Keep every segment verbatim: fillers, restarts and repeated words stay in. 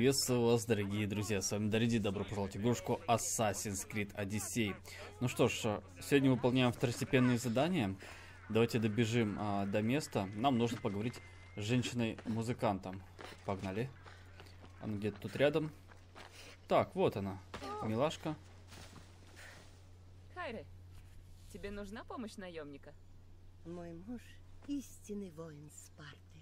приветствую вас, дорогие друзья, с вами Дарид, добро пожаловать в игрушку Assassin's Creed Odyssey. Ну что ж, сегодня выполняем второстепенные задания. Давайте добежим а, до места. Нам нужно поговорить с женщиной-музыкантом. Погнали. Она где-то тут рядом. Так, вот она, милашка. Хайре, тебе нужна помощь наемника? Мой муж истинный воин Спарты.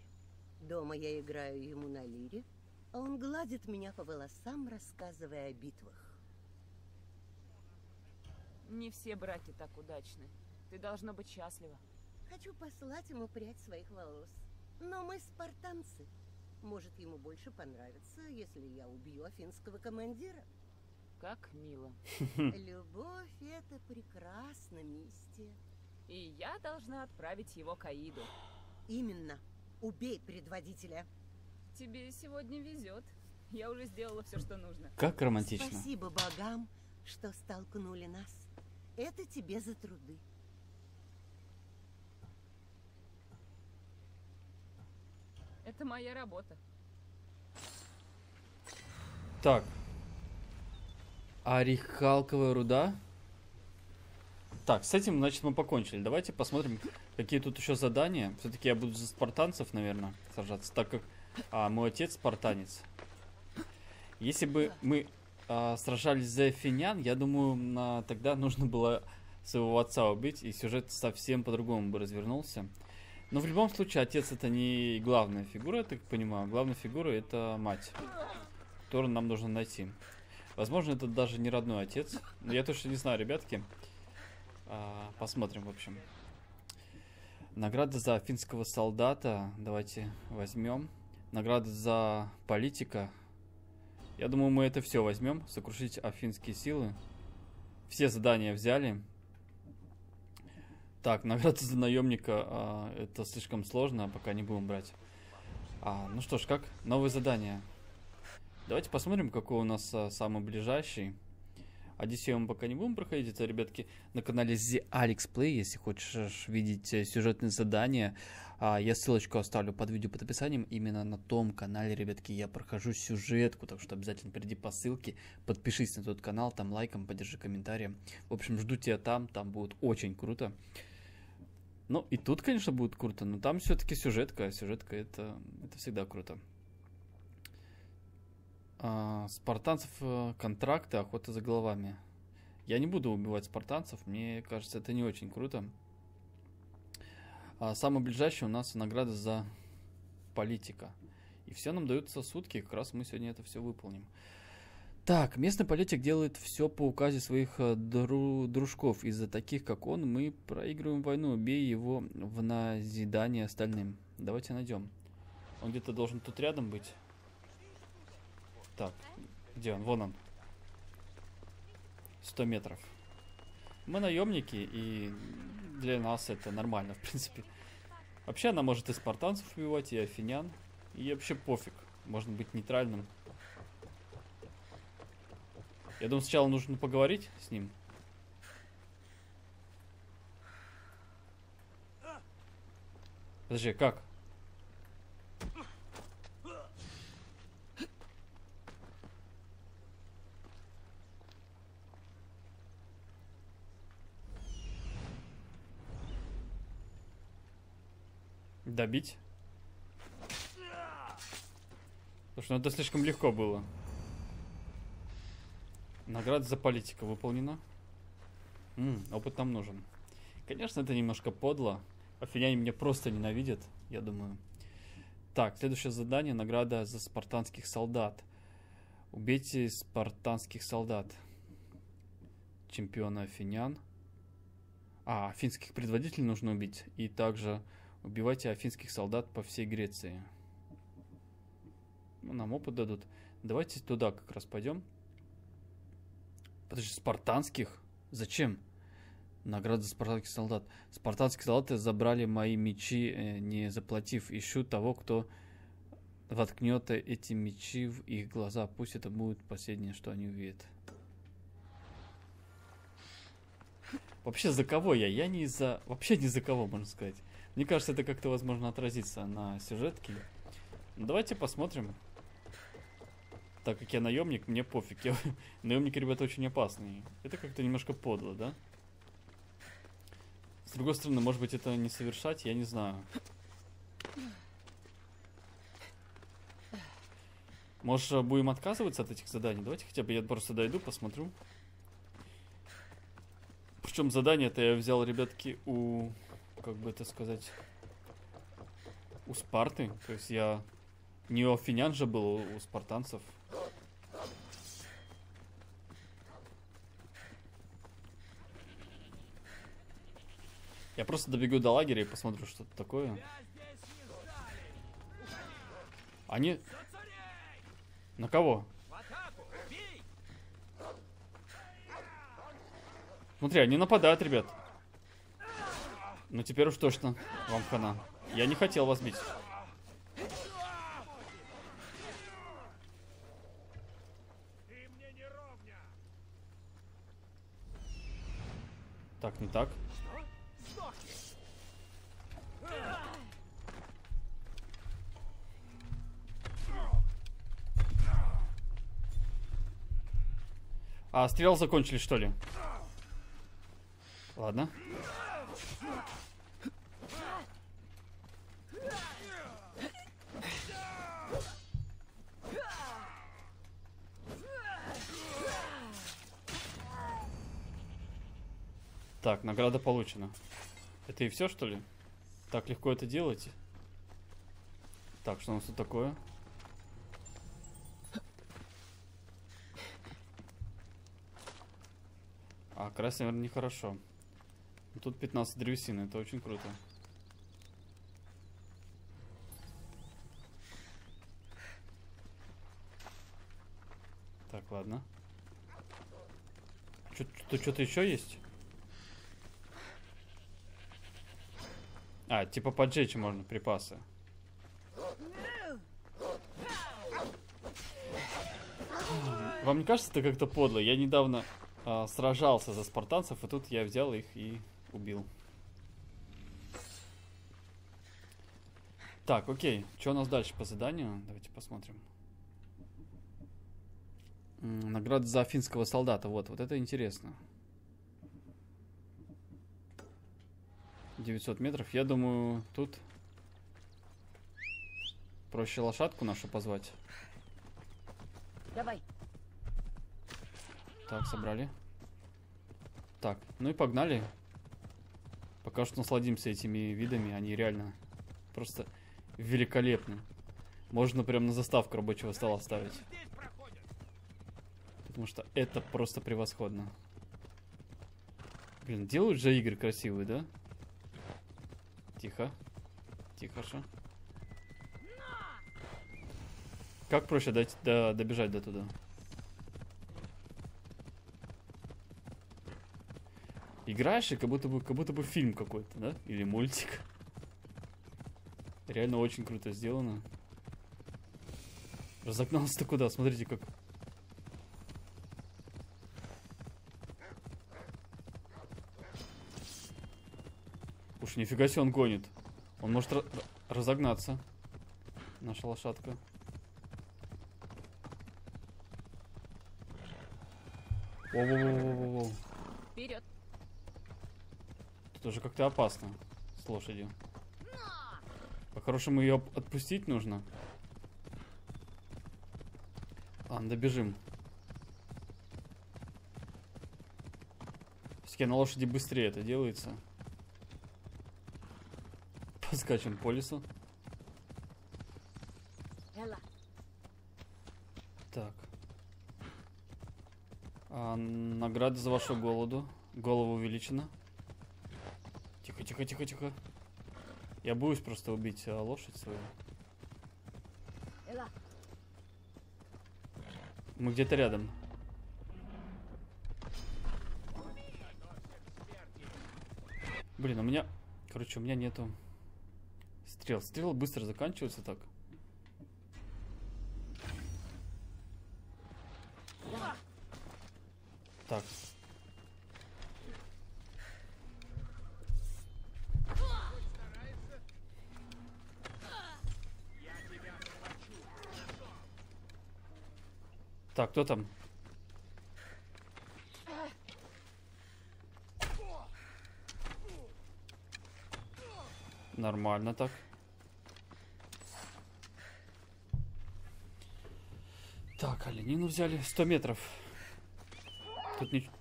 Дома я играю ему на лире, а он гладит меня по волосам, рассказывая о битвах. Не все браки так удачны. Ты должна быть счастлива. Хочу послать ему прядь своих волос. Но мы спартанцы. Может, ему больше понравится, если я убью афинского командира. Как мило. Любовь — это прекрасно, мистер. И я должна отправить его к Аиду. Именно. Убей предводителя. Тебе сегодня везет. Я уже сделала все, что нужно. Как романтично. Спасибо богам, что столкнули нас. Это тебе за труды. Это моя работа. Так. Орехалковая руда. Так, с этим, значит, мы покончили. Давайте посмотрим, какие тут еще задания. Все-таки я буду за спартанцев, наверное, сражаться, так как а, мой отец спартанец. Если бы мы а, сражались за афинян, я думаю, а, тогда нужно было своего отца убить, и сюжет совсем по-другому бы развернулся. Но в любом случае, отец — это не главная фигура, я так понимаю. Главная фигура — это мать, которую нам нужно найти. Возможно, это даже не родной отец. Но я точно не знаю, ребятки. Посмотрим, в общем. Награда за афинского солдата. Давайте возьмем. Награда за политика. Я думаю, мы это все возьмем. Сокрушить афинские силы. Все задания взяли. Так, награда за наемника. Это слишком сложно, пока не будем брать. А, ну что ж, как? Новые задания. Давайте посмотрим, какой у нас самый ближайший. Одиссею мы пока не будем проходить, это, ребятки, на канале The Alex Play, если хочешь видеть сюжетные задания, я ссылочку оставлю под видео под описанием, именно на том канале, ребятки, я прохожу сюжетку, так что обязательно перейди по ссылке, подпишись на тот канал, там лайком, поддержи комментарием, в общем, жду тебя там, там будет очень круто. Ну и тут, конечно, будет круто, но там все-таки сюжетка, а сюжетка это, это всегда круто. Спартанцев контракты, охота за головами. Я не буду убивать спартанцев, мне кажется, это не очень круто. А самое ближайшее у нас награда за политика. И все нам даются сутки, как раз мы сегодня это все выполним. Так, местный политик делает все по указе своих дру дружков. Из-за таких, как он, мы проигрываем войну. Убей его в назидание остальным. Давайте найдем. Он где-то должен тут рядом быть. Так, где он? Вон он. сто метров. Мы наемники, и для нас это нормально, в принципе. Вообще, она может и спартанцев убивать, и афинян. И вообще пофиг. Можно быть нейтральным. Я думаю, сначала нужно поговорить с ним. Подожди, как? Добить. Потому что ну, это слишком легко было. Награда за политика выполнена. М-м, опыт нам нужен. Конечно, это немножко подло. Афиняне меня просто ненавидят, я думаю. Так, следующее задание. Награда за спартанских солдат. Убейте спартанских солдат. Чемпиона афинян. А, афинских предводителей нужно убить. И также... Убивайте афинских солдат по всей Греции. Нам опыт дадут. Давайте туда как раз пойдем. Подожди, спартанских? Зачем? Награда за спартанских солдат. Спартанские солдаты забрали мои мечи, не заплатив. Ищу того, кто воткнет эти мечи в их глаза. Пусть это будет последнее, что они увидят. Вообще за кого я? Я не за... Вообще не за кого, можно сказать. Мне кажется, это как-то, возможно, отразится на сюжетке. Давайте посмотрим. Так как я наемник, мне пофиг. Я... Наемники, ребята, очень опасные. Это как-то немножко подло, да? С другой стороны, может быть, это не совершать, я не знаю. Может, будем отказываться от этих заданий? Давайте хотя бы я просто дойду, посмотрю. Причем задание-то я взял, ребятки, у... Как бы это сказать... У Спарты. То есть я... Не у афинян же был, у спартанцев. Я просто добегу до лагеря и посмотрю, что это такое. Они... На кого? Смотри, они нападают, ребят. Ну теперь уж точно вам хана. Я не хотел вас бить. Так, не так. А, стрел закончили, что ли? Ладно. Так, награда получена. Это и все, что ли? Так легко это делаете? Так, что у нас тут такое? А, красный, наверное, нехорошо. Тут пятнадцать древесины, это очень круто. Так, ладно. Тут что-то еще есть? А, типа поджечь можно припасы. Вам не кажется, это как-то подло? Я недавно... сражался за спартанцев, и тут я взял их и убил. Так, окей. Что у нас дальше по заданию? Давайте посмотрим. Награда за финского солдата. Вот, вот это интересно. девятьсот метров. Я думаю, тут проще лошадку нашу позвать. Давай. Так, собрали. Так, ну и погнали. Пока что насладимся этими видами. Они реально просто великолепны. Можно прям на заставку рабочего стола ставить. Потому что это просто превосходно. Блин, делают же игры красивые, да? Тихо. Тихо, шо. Как проще дать, до, добежать до туда? Играешь и как будто бы, как будто бы фильм какой-то, да? Или мультик. Реально очень круто сделано. Разогнался-то куда? Смотрите, как... Уж нифига себе он гонит. Он может ra- разогнаться. Наша лошадка. Воу-воу-воу-воу-воу. Вперед. Тоже как-то опасно с лошадью. По-хорошему ее отпустить нужно. Ладно, добежим. Все-таки на лошади быстрее это делается. Поскачем по лесу. Так. А, награда за вашу голову. Голова увеличена. Тихо-тихо-тихо-тихо. Я боюсь просто убить а, лошадь свою. Мы где-то рядом. Блин, у меня... Короче, у меня нету стрел. Стрелы быстро заканчиваются так. Так. Так, кто там? Нормально так. Так, оленину взяли. сто метров. Тут ничего.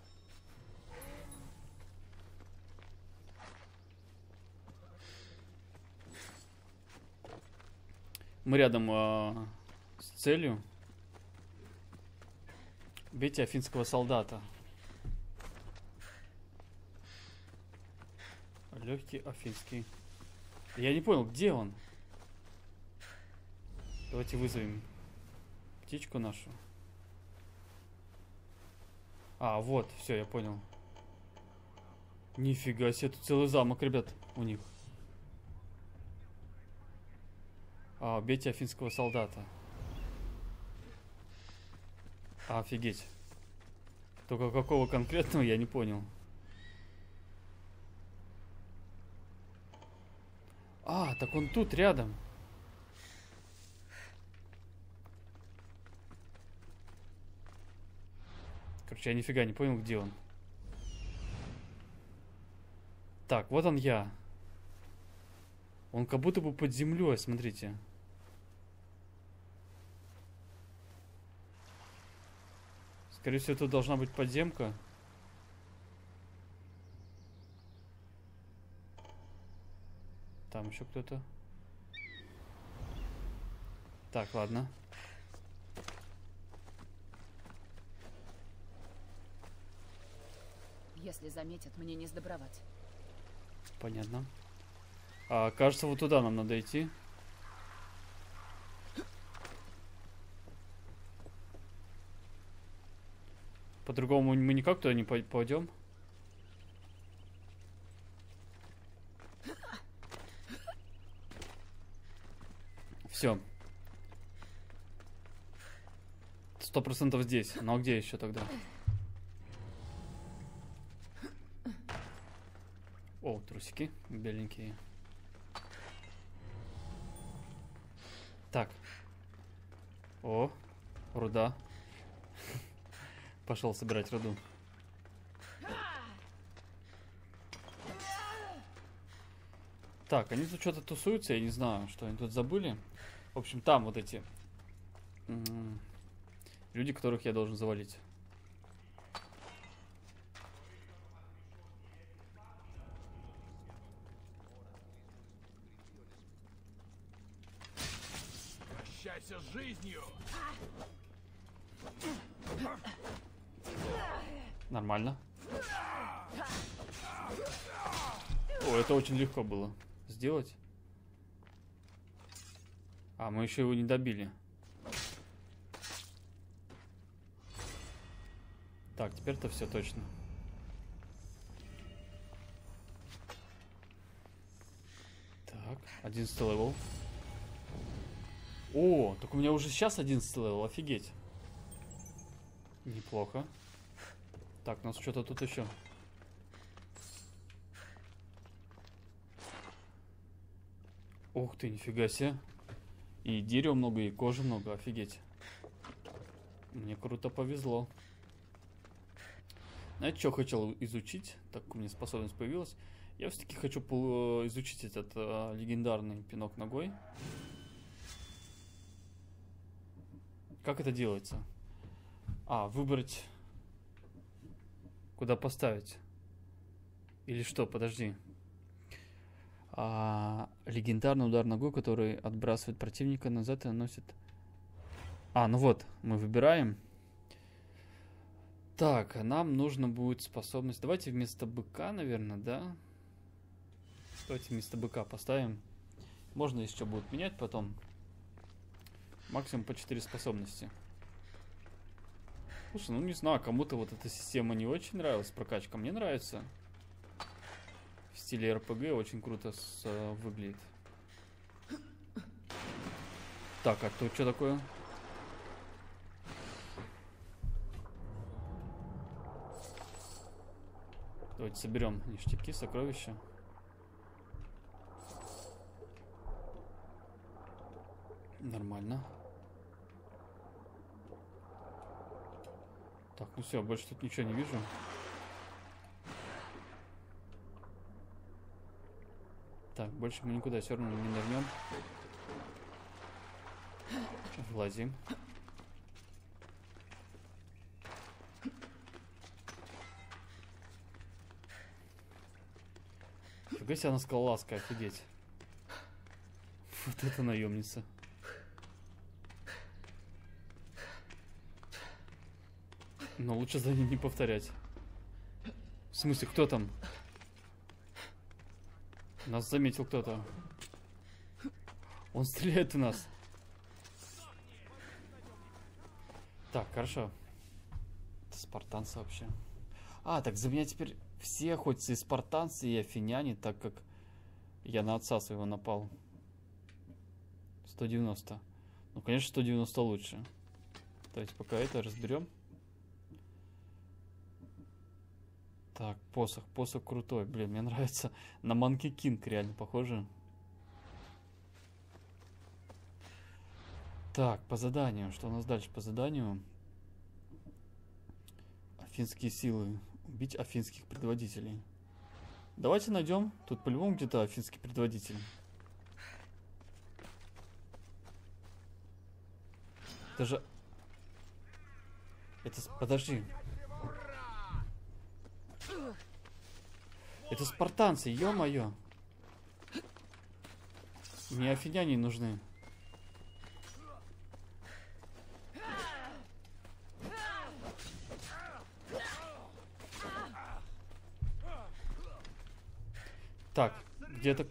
Мы рядом э, с целью. Бейте афинского солдата. Легкий афинский. Я не понял, где он? Давайте вызовем птичку нашу. А, вот, все, я понял. Нифига себе, тут целый замок, ребят, у них. А, бейте афинского солдата. Офигеть. Только какого конкретного, я не понял. А, так он тут, рядом. Короче, я нифига не понял, где он. Так, вот он я. Он как будто бы под землей, смотрите. Скорее всего, тут должна быть подземка. Там еще кто-то. Так, ладно. Если заметят, мне не сдобровать. Понятно. А, кажется, вот туда нам надо идти. По-другому мы никак туда не пойдем. Все. Сто процентов здесь. Но где еще тогда? О, трусики беленькие. Так. О, руда. Пошел собирать руду. Так, они тут что-то тусуются, я не знаю, что они тут забыли. В общем, там вот эти люди, которых я должен завалить. Прощайся с жизнью! Нормально. О, это очень легко было сделать. А, мы еще его не добили. Так, теперь-то все точно. Так, одиннадцатый левел. О, так у меня уже сейчас одиннадцатый левел, офигеть. Неплохо. Так, у нас что-то тут еще. Ух ты, нифига себе. И дерева много, и кожи много, офигеть. Мне круто повезло. Знаете, что хотел изучить? Так у меня способность появилась. Я все-таки хочу изучить этот э, легендарный пинок ногой. Как это делается? А, выбрать, куда поставить. Или что, подожди. А, легендарный удар ногой, который отбрасывает противника назад и наносит... А, ну вот, мы выбираем. Так, нам нужно будет способность... Давайте вместо быка, наверное, да? Давайте вместо быка поставим. Можно еще будет менять потом. Максимум по четыре способности. Слушай, ну не знаю, кому-то вот эта система не очень нравилась. Прокачка мне нравится. В стиле эр пэ гэ очень круто с, э, выглядит. Так, а тут что такое? Давайте соберем ништяки, сокровища. Нормально. Так, ну все, больше тут ничего не вижу. Так, больше мы никуда все равно не нырнем. Влазим. Фига себе, она скалолазка, офигеть. Вот это наемница. Но лучше за ним не повторять. В смысле, кто там? Нас заметил кто-то. Он стреляет в нас. Так, хорошо. Это спартанцы вообще. А, так за меня теперь все, хоть и спартанцы, и афиняне, так как я на отца своего напал. сто девяносто. Ну, конечно, сто девяносто лучше. Давайте пока это разберем. Так, посох. Посох крутой. Блин, мне нравится. На Манки Кинг реально похоже. Так, по заданию. Что у нас дальше по заданию? Афинские силы. Убить афинских предводителей. Давайте найдем. Тут по-любому где-то афинский предводитель. Это же... Это... Подожди. Это спартанцы, ё-моё. Мне афиняне нужны. Так, где-то...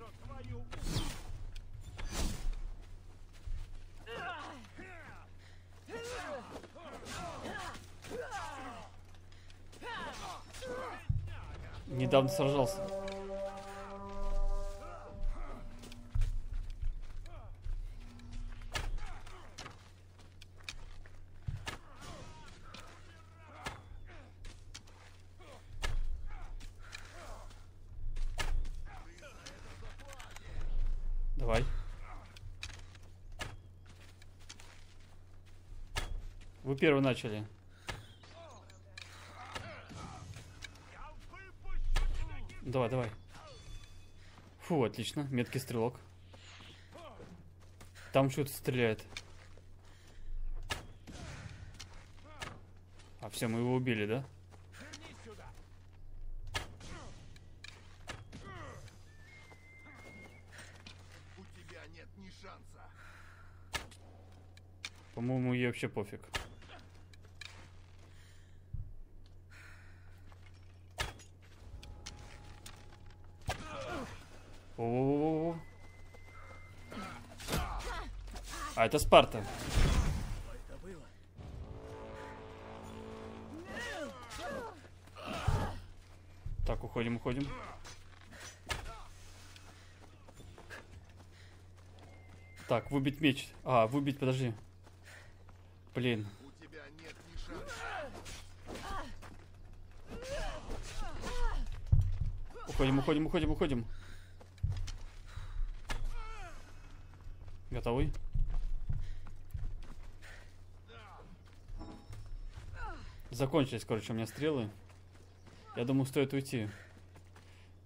Недавно сражался. Давай. Вы первый начали. Давай, давай. Фу, отлично. Меткий стрелок. Там что-то стреляет. А все, мы его убили, да? По-моему, ей вообще пофиг. О-о-о-о. А это Спарта. Так, уходим, уходим. Так, выбить меч. А, выбить, подожди. Блин. Уходим, уходим, уходим, уходим. Готовый? Закончились, короче, у меня стрелы. Я думаю, стоит уйти.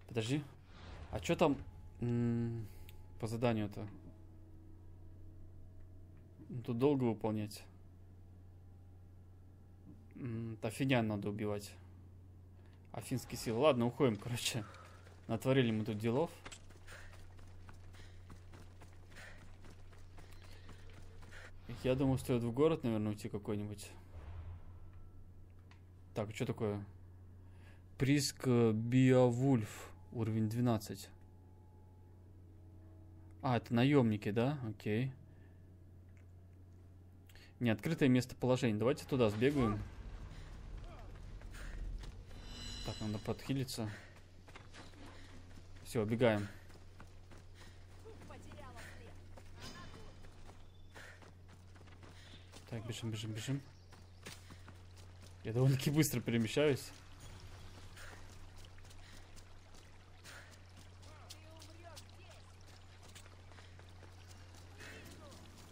Подожди. А что там м-м, по заданию-то? Тут долго выполнять. М-м, афинян надо убивать. Афинские силы. Ладно, уходим, короче. Натворили мы тут делов. Я думаю, стоит в город, наверное, уйти какой-нибудь. Так, что такое? Приск Биовульф. Уровень двенадцать. А, это наемники, да? Окей. Неоткрытое местоположение. Давайте туда сбегаем. Так, надо подхилиться. Все, убегаем. Так, бежим, бежим, бежим. Я довольно-таки быстро перемещаюсь.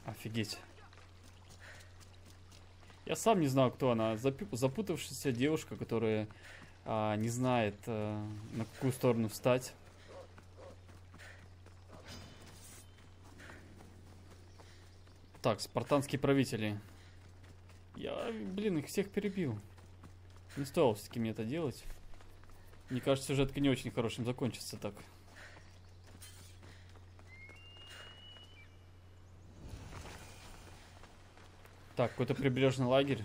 Офигеть. Я сам не знал, кто она. Запутавшаяся девушка, которая а, не знает, а, на какую сторону встать. Так, спартанские правители. Я, блин, их всех перебил. Не стоило все-таки мне это делать. Мне кажется, сюжетка не очень хорошим закончится так. Так, какой-то прибрежный лагерь.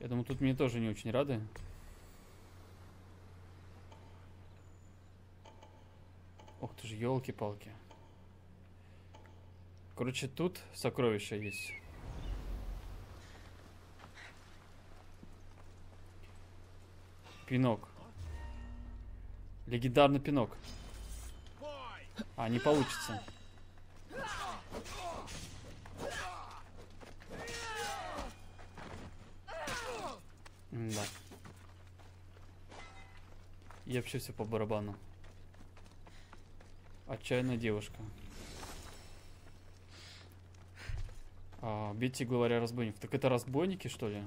Я думаю, тут мне тоже не очень рады. Ох ты же, елки-палки. Короче, тут сокровища есть. Пинок. Легендарный пинок. А, не получится. М-да. И вообще все по барабану. Отчаянная девушка. А, бейте главаря разбойников. Так это разбойники, что ли?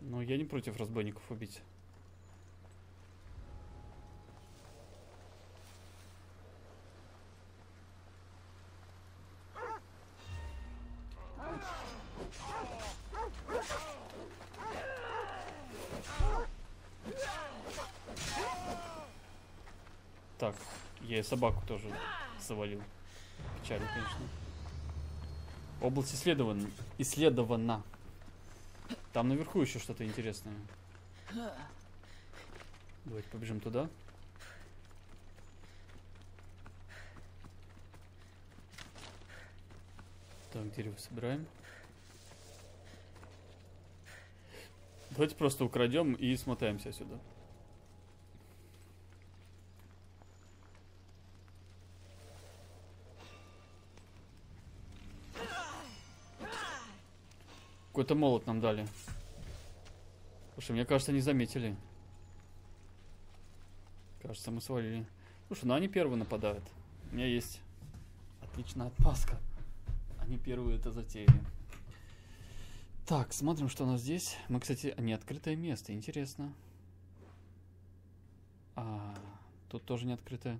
Ну, я не против разбойников убить. Так, я и собаку тоже завалил. Печально, конечно. Область исследована. Исследована. Там наверху еще что-то интересное. Давайте побежим туда. Так, дерево собираем. Давайте просто украдем и смотаемся сюда. Какой-то молот нам дали. Слушай, мне кажется, не заметили. Кажется, мы свалили. Слушай, ну они первые нападают. У меня есть отличная отмазка. Они первые это затеяли. Так, смотрим, что у нас здесь. Мы, кстати, не открытое место. Интересно. А, тут тоже не открытое.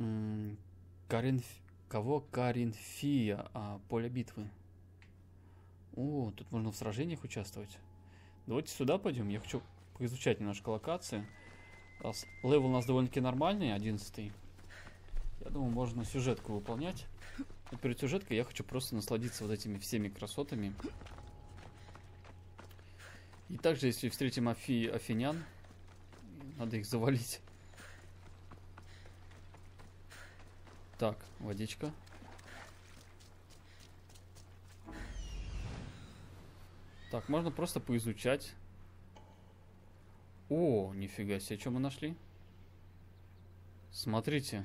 М-м, Каринф... Кого? Каринфия. А, поле битвы. О, тут можно в сражениях участвовать. Давайте сюда пойдем. Я хочу поизучать немножко локации. Левел у нас довольно-таки нормальный, одиннадцатый. Я думаю, можно сюжетку выполнять. И перед сюжеткой я хочу просто насладиться вот этими всеми красотами. И также, если встретим афи... афинян, надо их завалить. Так, водичка. Так, можно просто поизучать. О, нифига себе, что мы нашли? Смотрите.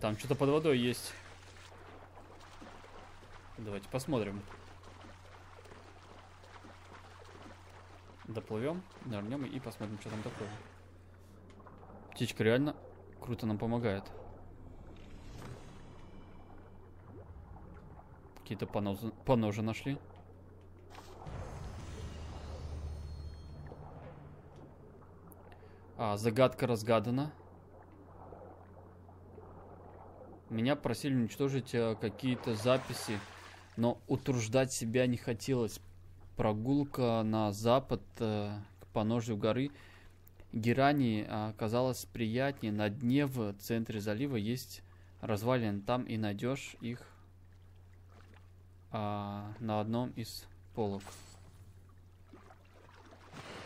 Там что-то под водой есть. Давайте посмотрим. Доплывем, нырнем и посмотрим, что там такое. Птичка реально круто нам помогает. Какие-то поножи, поножи нашли. А, загадка разгадана. Меня просили уничтожить а, какие-то записи, но утруждать себя не хотелось. Прогулка на запад а, к подножию горы Герани а, оказалась приятнее. На дне в центре залива есть развалины. Там и найдешь их а, на одном из полок.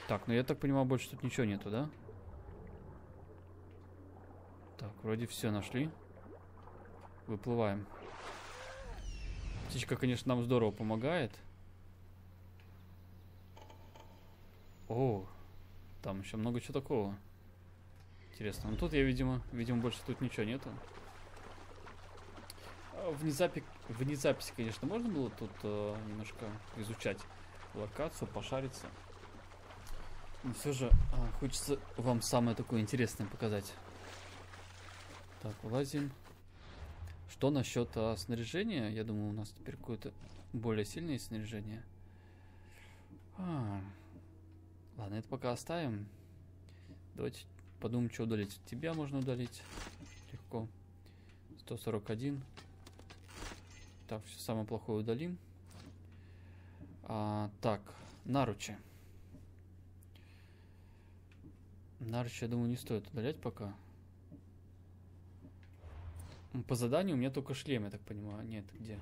Так, ну я так понимаю, больше тут ничего нету, да? Так, вроде все нашли. Выплываем. Птичка, конечно, нам здорово помогает. О, там еще много чего такого. Интересно, ну тут я, видимо, видимо, больше тут ничего нету. Вне запи... Вне записи, конечно, можно было тут э, немножко изучать локацию, пошариться. Но все же э, хочется вам самое такое интересное показать. Так, вылазим. Что насчет а, снаряжения? Я думаю, у нас теперь какое-то более сильное снаряжение. А, ладно, это пока оставим. Давайте подумаем, что удалить. Тебя можно удалить. Легко. сто сорок один. Так, все самое плохое удалим. А, так, наручи. Наручи, я думаю, не стоит удалять пока. По заданию у меня только шлем, я так понимаю. Нет, где?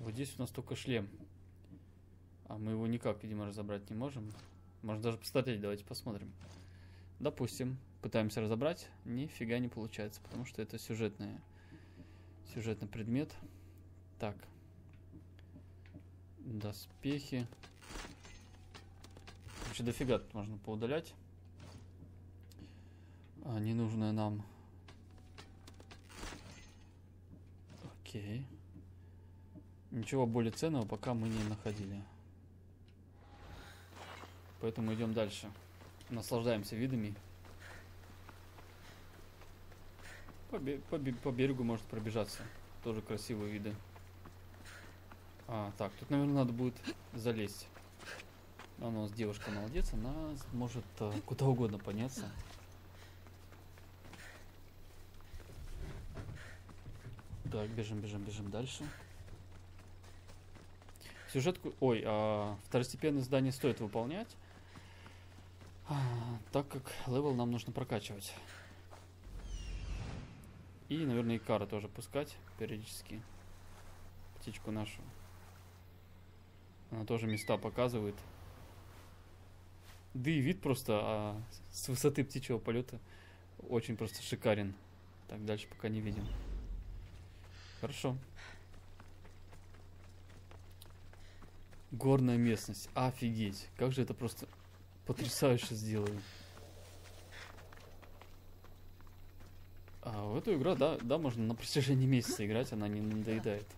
Вот здесь у нас только шлем. А мы его никак, видимо, разобрать не можем. Можно даже посмотреть, давайте посмотрим. Допустим, пытаемся разобрать. Нифига не получается, потому что это сюжетная, сюжетный предмет. Так. Доспехи. Вообще дофига тут можно поудалять. А, ненужное нам... Окей. Ничего более ценного пока мы не находили. Поэтому идем дальше. Наслаждаемся видами. По, по, по берегу может пробежаться. Тоже красивые виды. А, так, тут, наверное, надо будет залезть. Она у нас девушка молодец. Она может а, куда угодно подняться. Так, бежим, бежим, бежим дальше. Сюжетку... Ой, а, второстепенные задания стоит выполнять, а, так как левел нам нужно прокачивать. И, наверное, и кара тоже пускать периодически. Птичку нашу. Она тоже места показывает. Да и вид просто а, с высоты птичьего полета очень просто шикарен. Так, дальше пока не видим. Хорошо. Горная местность. Офигеть. Как же это просто потрясающе сделали. А в эту игру, да, да, можно на протяжении месяца играть. Она не надоедает.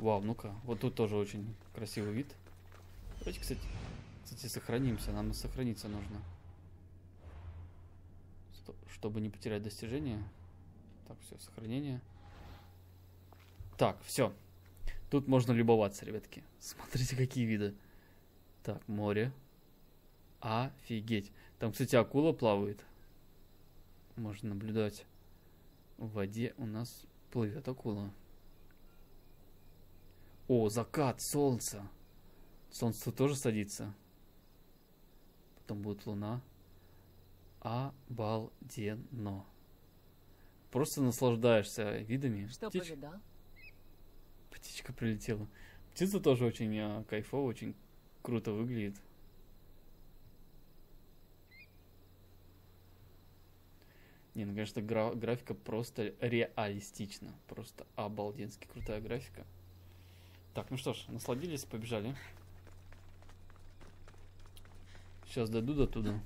Вау, ну-ка. Вот тут тоже очень красивый вид. Давайте, кстати, кстати, сохранимся. Нам сохраниться нужно. Чтобы не потерять достижения. Так, все, сохранение. Так, все. Тут можно любоваться, ребятки. Смотрите, какие виды. Так, море. Офигеть. Там, кстати, акула плавает. Можно наблюдать. В воде у нас плывет акула. О, закат, солнце. Солнце тоже садится. Потом будет луна. Обалденно. Просто наслаждаешься видами. Что Птич... повидал? Птичка прилетела. Птица тоже очень а, кайфово, очень круто выглядит. Не, ну конечно, гра графика просто реалистична. Просто обалденски крутая графика. Так, ну что ж, насладились, побежали. Сейчас дойду до туда.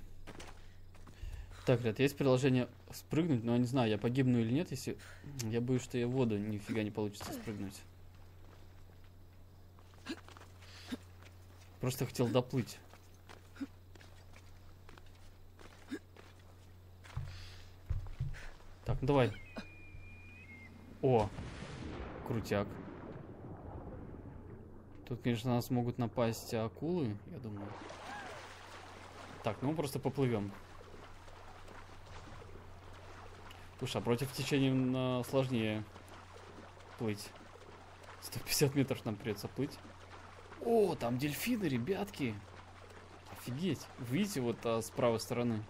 Так, ребят, есть приложение спрыгнуть, но я не знаю, я погибну или нет, если... Я боюсь, что я в воду нифига не получится спрыгнуть. Просто хотел доплыть. Так, ну давай. О, крутяк. Тут, конечно, нас могут напасть акулы, я думаю. Так, ну мы просто поплывем. Слушай, а против течения на... сложнее плыть. сто пятьдесят метров нам придется плыть. О, там дельфины, ребятки. Офигеть. Видите, вот а, с правой стороны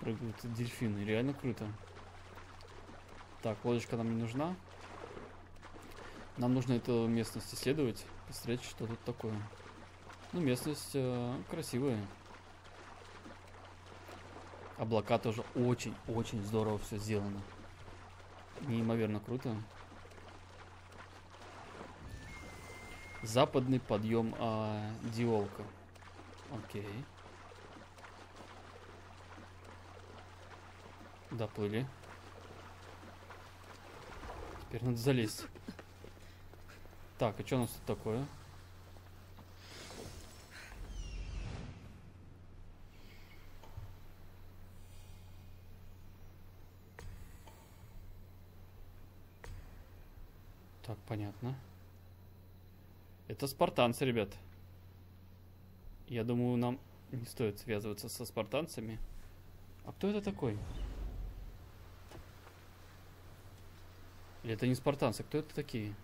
прыгают дельфины. Реально круто. Так, лодочка нам не нужна. Нам нужно эту местность исследовать. Посмотреть, что тут такое. Ну, местность э, красивая. Облака тоже очень-очень здорово все сделано. Неимоверно круто. Западный подъем а, Диолка. Окей. Доплыли. Теперь надо залезть. Так, а что у нас тут такое? Так, понятно. Это спартанцы, ребят. Я думаю, нам не стоит связываться со спартанцами. А кто это такой? Или это не спартанцы? Кто это такие?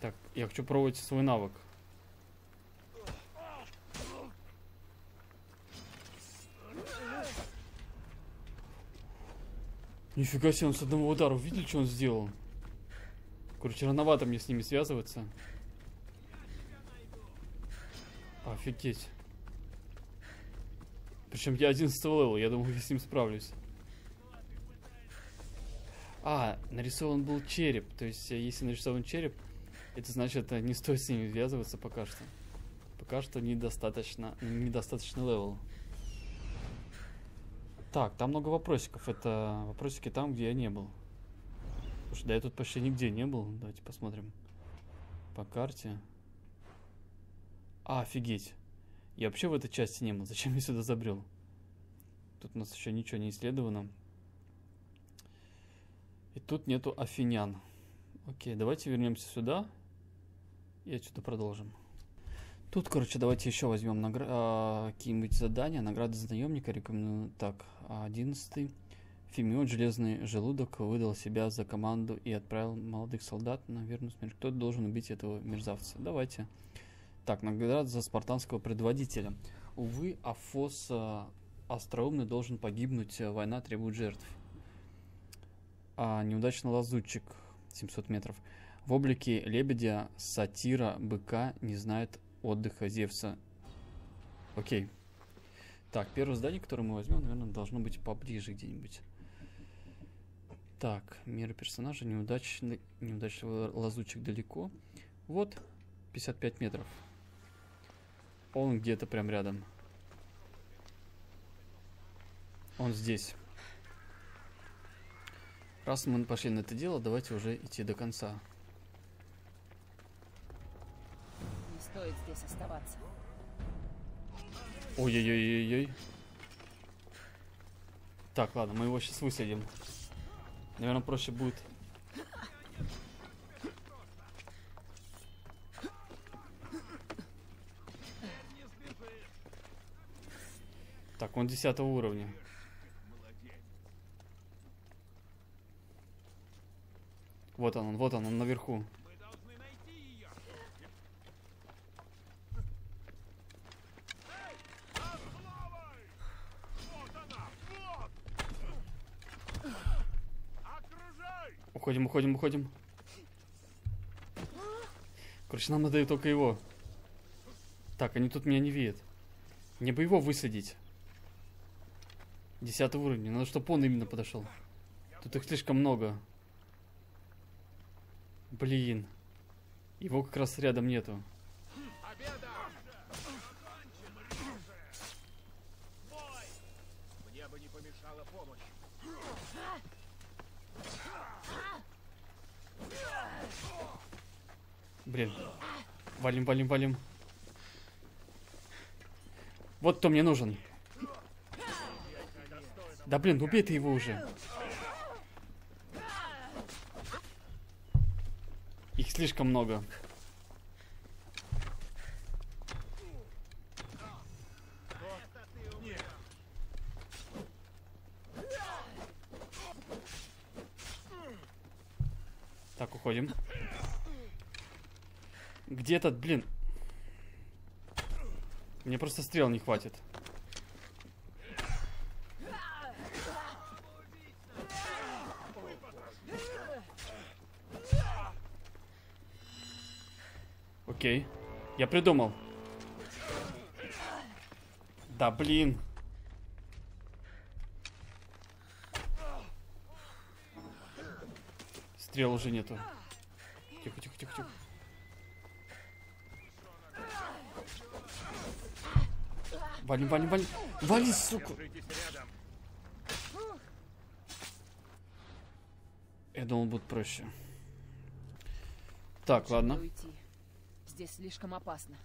Так, я хочу пробовать свой навык. Нифига себе, он с одного удара. Увидели, что он сделал? Короче, рановато мне с ними связываться. Офигеть. Причем я одиннадцатого левела, я думал, я с ним справлюсь. А, нарисован был череп. То есть, если нарисован череп, это значит, не стоит с ними связываться пока что. Пока что недостаточно, недостаточный левел. Так, там много вопросиков. Это вопросики там, где я не был. Слушай, да я тут почти нигде не был. Давайте посмотрим. По карте. А, офигеть. Я вообще в этой части не был. Зачем я сюда забрел? Тут у нас еще ничего не исследовано. И тут нету афинян. Окей, давайте вернемся сюда. И отсюда продолжим. Тут, короче, давайте еще возьмем награ... а, какие-нибудь задания. Награды за наемника рекомендую. Так, одиннадцатый. Фимион Железный Желудок выдал себя за команду и отправил молодых солдат на верную смерть. Кто-то должен убить этого мерзавца. Давайте. Так, награда за спартанского предводителя. Увы, Афос Остроумный должен погибнуть. Война требует жертв. А, неудачный лазутчик. семьсот метров. В облике лебедя, сатира, быка не знает отдыха Зевса. Окей. Так, первое здание, которое мы возьмем, наверное, должно быть поближе где-нибудь. Так, меры персонажа. Неудачный, неудачливый лазутчик далеко. Вот, пятьдесят пять метров. Он где-то прям рядом. Он здесь. Раз мы пошли на это дело, давайте уже идти до конца. Не стоит здесь оставаться. Ой-ой-ой-ой-ой. Так, ладно, мы его сейчас выследим. Наверное, проще будет. Так, он десятого уровня. Вот он, вот он, он наверху. Уходим, уходим, уходим. Короче, нам надо только его. Так, они тут меня не видят. Мне бы его выследить. десятого уровня. Надо, чтобы он именно подошел. Тут их слишком много. Блин. Его как раз рядом нету. Мне бы не помешала помощь. Блин. Валим, валим, валим. Вот кто мне нужен. Да блин, убей ты его уже. Их слишком много. Так, уходим. Где этот, блин? Мне просто стрел не хватит. Окей. Я придумал. Да блин. Стрел уже нету. Тихо, тихо, тихо, тихо. Вали, вали, вали. Вали, сука. Я думал, будет проще. Так, ладно. Здесь слишком опасно.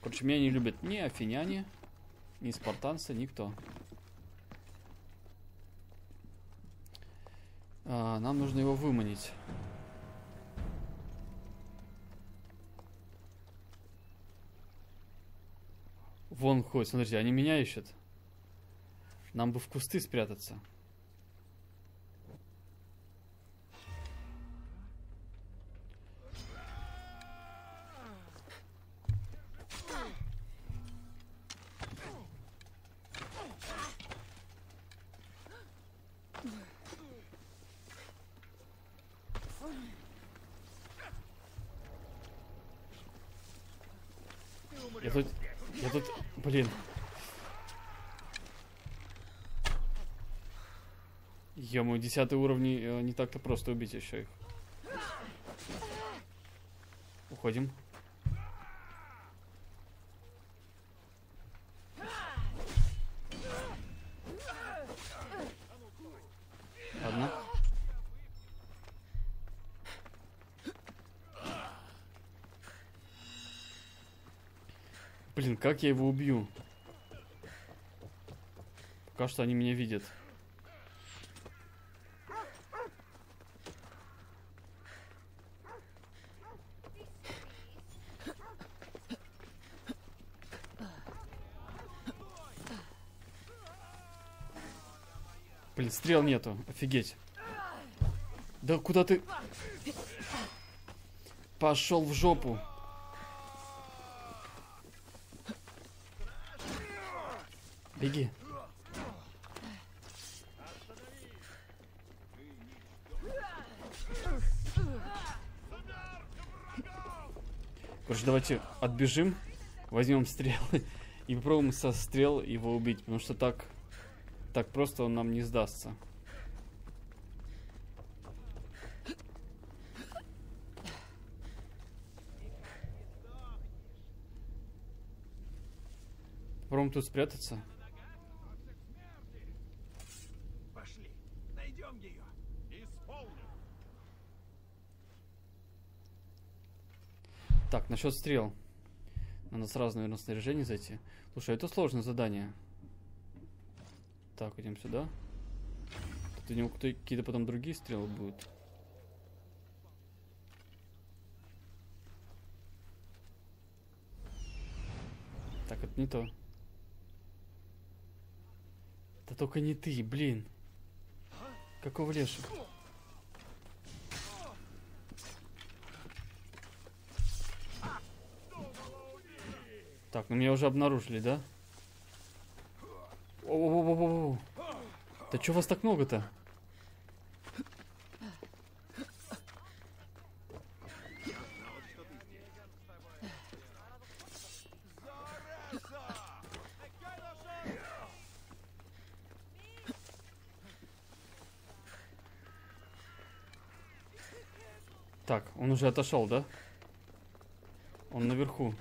Короче, меня не любят ни афиняне, ни спартанцы, никто. А, нам нужно его выманить. Вон ходит, смотрите, они меня ищут. Нам бы в кусты спрятаться. Я тут... Я тут... Блин. Ё-моё, десятый уровень, не так-то просто убить еще их. Уходим. Ладно. Блин, как я его убью? Пока что они меня видят. Блин, стрел нету, офигеть. Да куда ты? Пошел в жопу. Беги. Короче, давайте отбежим, возьмем стрелы и попробуем со стрел его убить, потому что так... Так просто он нам не сдастся. Попробуем тут спрятаться. Пошли, найдем ее. Исполним. Так, насчет стрел. Надо сразу, наверное, в снаряжение зайти. Слушай, это сложное задание. Так, идем сюда. Тут у него какие-то потом другие стрелы будут. Так, это не то. Да только не ты, блин. Какого лешего? Так, ну меня уже обнаружили, да? О-о-о-о-о-о. Да чё вас так много-то? Так, он уже отошел, да? Он наверху.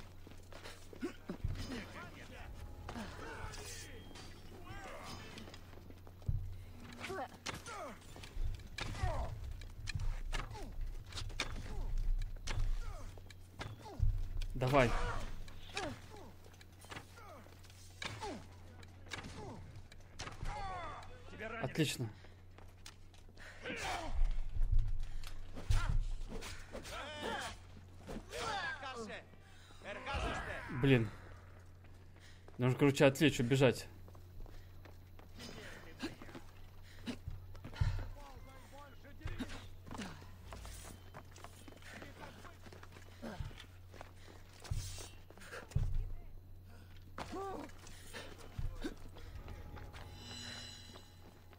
Давай. Отлично. Блин. Нужно, короче, отвлечь, убежать.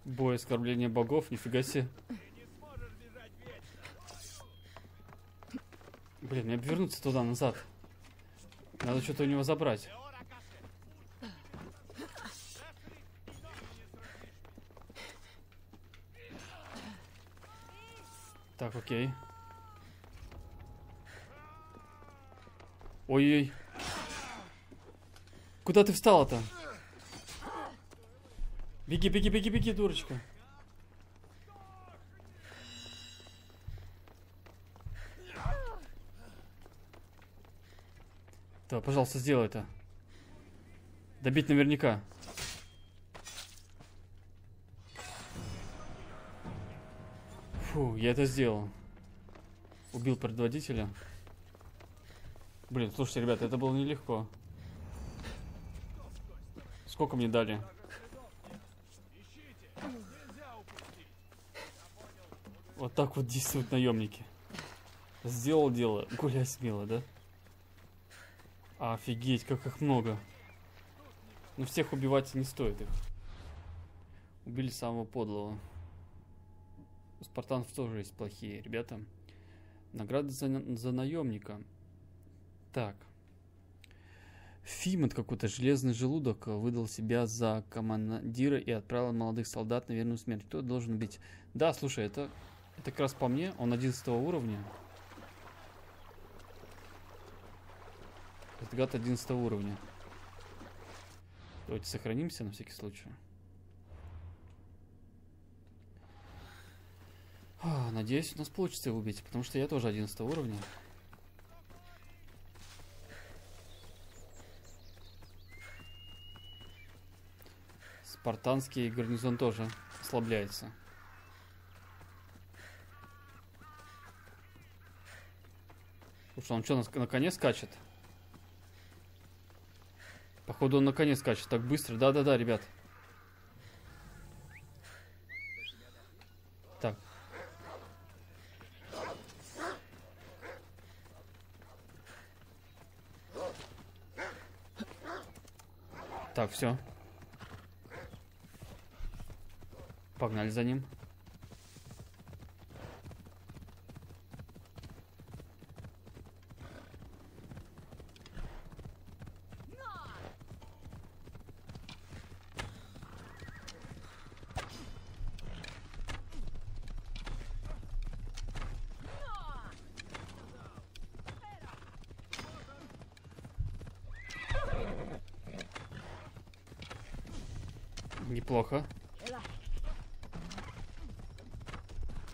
Бой, оскорбление богов, нифига себе. Блин, мне обвернуться туда, назад. Надо что-то у него забрать. Так, окей. Ой-ой-ой. Куда ты встала-то? Беги, беги, беги, беги, дурочка. Да, пожалуйста, сделай это. Добить наверняка. Фу, я это сделал. Убил предводителя. Блин, слушайте, ребята, это было нелегко. Сколько мне дали? Вот так вот действуют наемники. Сделал дело, гуляй смело, да? Офигеть, как их много. Но всех убивать не стоит их. Убили самого подлого. У спартанцев тоже есть плохие, ребята. Награда за, за наемника. Так. Фимот какой-то, железный желудок, выдал себя за командира и отправил молодых солдат на верную смерть. Кто должен быть? Да, слушай, это, это как раз по мне. Он одиннадцатого уровня. Этот гад одиннадцатого уровня. Давайте сохранимся на всякий случай. Надеюсь, у нас получится его убить, потому что я тоже одиннадцатого уровня. Спартанский гарнизон тоже ослабляется. Слушай, он что, на коне скачет? Походу, он на коне скачет так быстро. Да-да-да, ребят. Так. Так, все. Погнали за ним. Неплохо.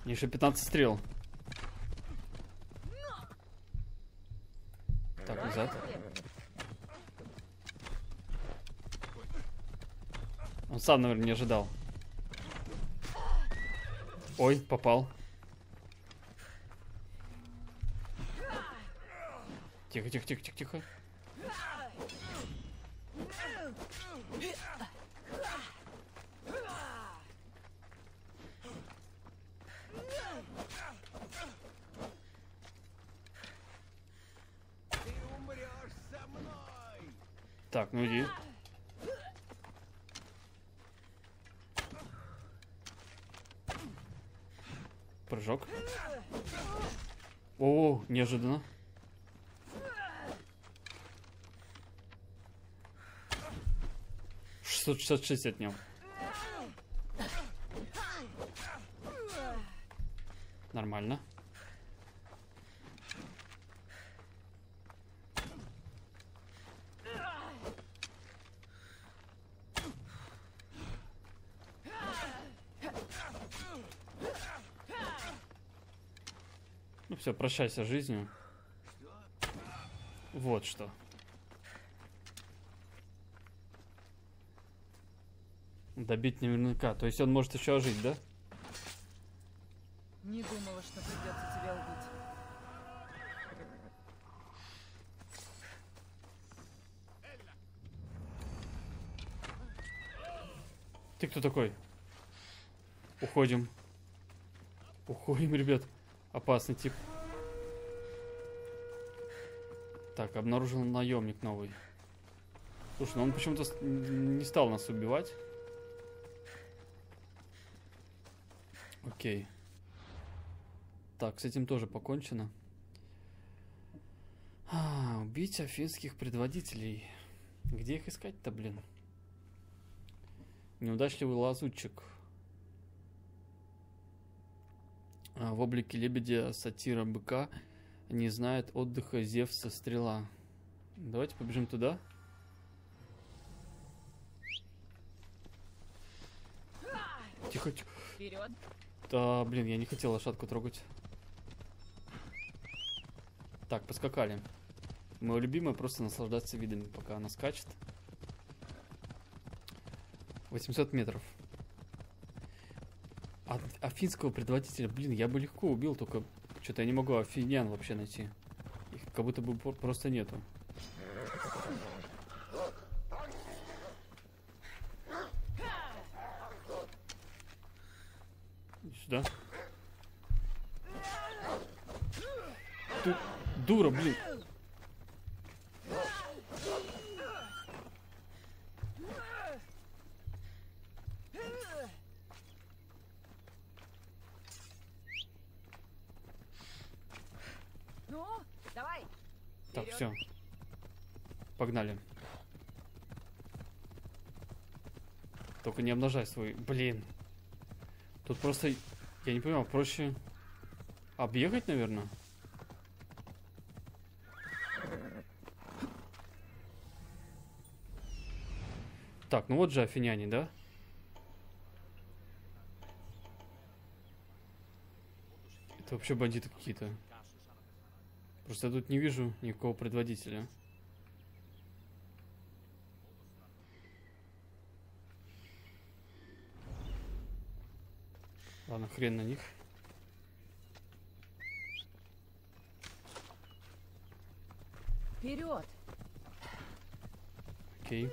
Еще пятнадцать стрел. Так, назад. Он сам, наверное, не ожидал. Ой, попал. Тихо, тихо, тихо, тихо, тихо. Так, ну иди. Прыжок. О, неожиданно. шестьсот шестьдесят шесть отнял. Нормально. Все, прощайся с жизнью. Вот что. Добить наверняка. То есть он может еще ожить, да? Не думала, что придется тебя убить. Ты кто такой? Уходим. Уходим, ребят. Опасный тип. Так, обнаружил наемник новый. Слушай, ну он почему-то не стал нас убивать. Окей. Так, с этим тоже покончено. А, убить афинских предводителей. Где их искать-то, блин? Неудачливый лазутчик. А, в облике лебедя, сатира, быка... Не знает отдыха Зевса стрела. Давайте побежим туда. Тихо, тихо. Вперед. Да, блин, я не хотел лошадку трогать. Так, поскакали. Мое любимое просто наслаждаться видами, пока она скачет. восемьсот метров. А, афинского предводителя, блин, я бы легко убил, только что-то я не могу афинян вообще найти. Их как будто бы просто нету. Сюда. Тут дура, блин. Ну, давай. Так, все. Погнали. Только не обнажай свой. Блин. Тут просто, я не понимаю, проще объехать, наверное. Так, ну вот же афиняне, да? Это вообще бандиты какие-то. Просто я тут не вижу никакого предводителя. Ладно, хрен на них. Вперед! Окей.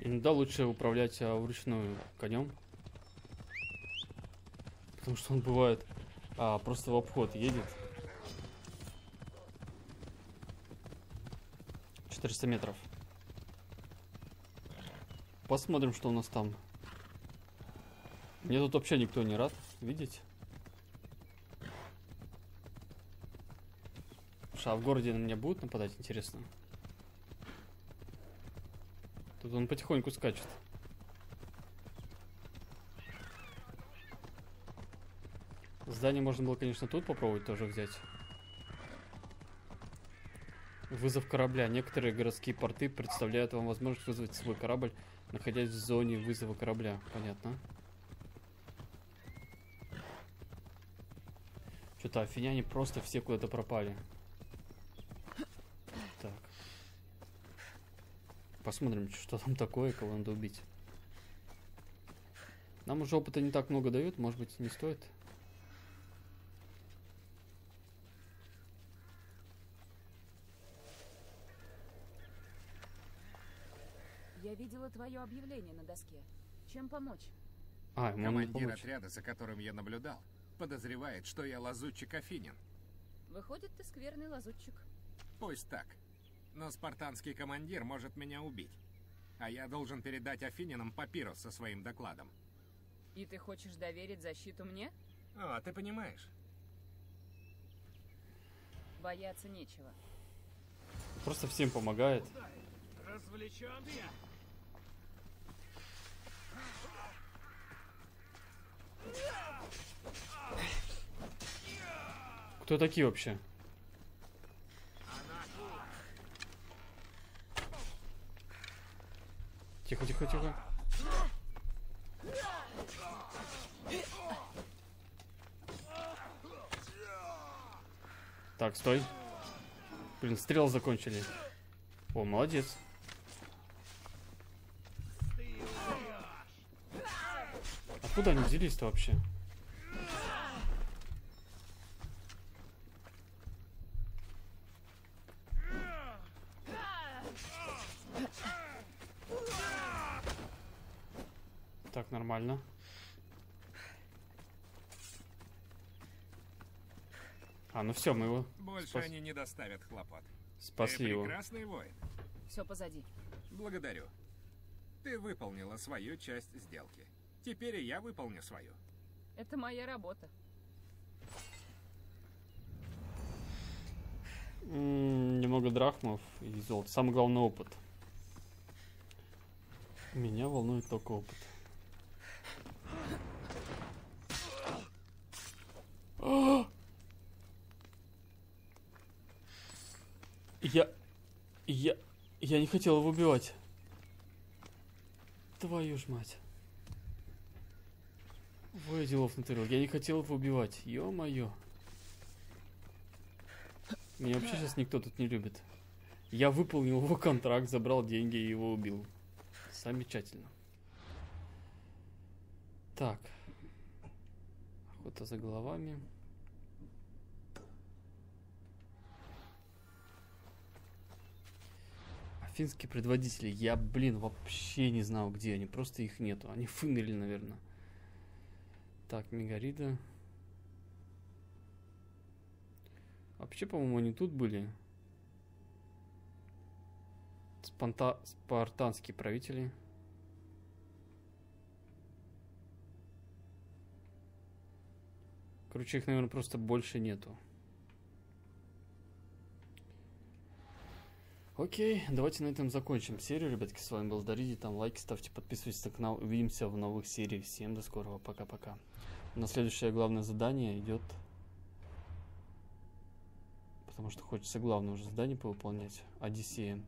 Иногда лучше управлять а, вручную конем. Потому что он бывает а, просто в обход едет. четыреста метров. Посмотрим, что у нас там. Мне тут вообще никто не рад видеть. Что, а в городе на меня будут нападать, интересно? Тут он потихоньку скачет. Здание можно было, конечно, тут попробовать тоже взять. Вызов корабля. Некоторые городские порты представляют вам возможность вызвать свой корабль, находясь в зоне вызова корабля. Понятно. Что-то афиняне просто все куда-то пропали. Так. Посмотрим, что там такое, кого надо убить. Нам уже опыта не так много дают, может быть, не стоит. Я видела твое объявление на доске. Чем помочь? А, командир отряда, за которым я наблюдал, подозревает, что я лазутчик Афинин. Выходит, ты скверный лазутчик. Пусть так. Но спартанский командир может меня убить. А я должен передать Афининам папирус со своим докладом. И ты хочешь доверить защиту мне? А, ты понимаешь. Бояться нечего. Просто всем помогает. Развлечен я. Кто такие вообще? Тихо, тихо, тихо. Так, стой. Блин, стрелы закончили. О, молодец. Откуда они взялись-то вообще? Так, нормально. А, ну все, мы его... Больше спас... они не доставят хлопот. Спасли его. Прекрасный воин. Все позади. Благодарю. Ты выполнила свою часть сделки. Теперь я выполню свою. Это моя работа. М-м, немного драхмов и золота. Самый главный опыт. Меня волнует только опыт. А-а-а! Я... Я... Я не хотел его убивать. Твою ж мать. Ой, делов натырил. Я не хотел его убивать. Ё-моё. Меня вообще сейчас никто тут не любит. Я выполнил его контракт, забрал деньги и его убил. Замечательно. Так. Охота за головами. Финские предводители. Я, блин, вообще не знал, где они. Просто их нету. Они фынили, наверное. Так, Мегарида. Вообще, по-моему, они тут были. Спанта... Спартанские правители. Короче, их, наверное, просто больше нету. Окей, давайте на этом закончим серию, ребятки. С вами был Дарид, там лайки ставьте, подписывайтесь на канал. Увидимся в новых сериях. Всем до скорого, пока-пока. На следующее главное задание идет... Потому что хочется главное уже задание повыполнять. Одиссея.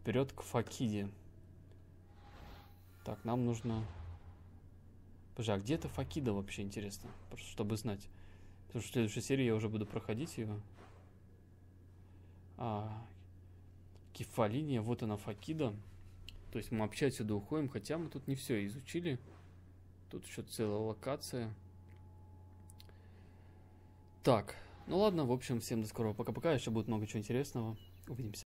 Вперед к Факиде. Так, нам нужно... Боже, а где это Факида вообще, интересно? Просто чтобы знать. Потому что в следующей серии я уже буду проходить ее. А... Кефалиния, вот она, Факида. То есть мы вообще отсюда уходим, хотя мы тут не все изучили. Тут еще целая локация. Так, ну ладно, в общем, всем до скорого. Пока-пока, еще будет много чего интересного. Увидимся.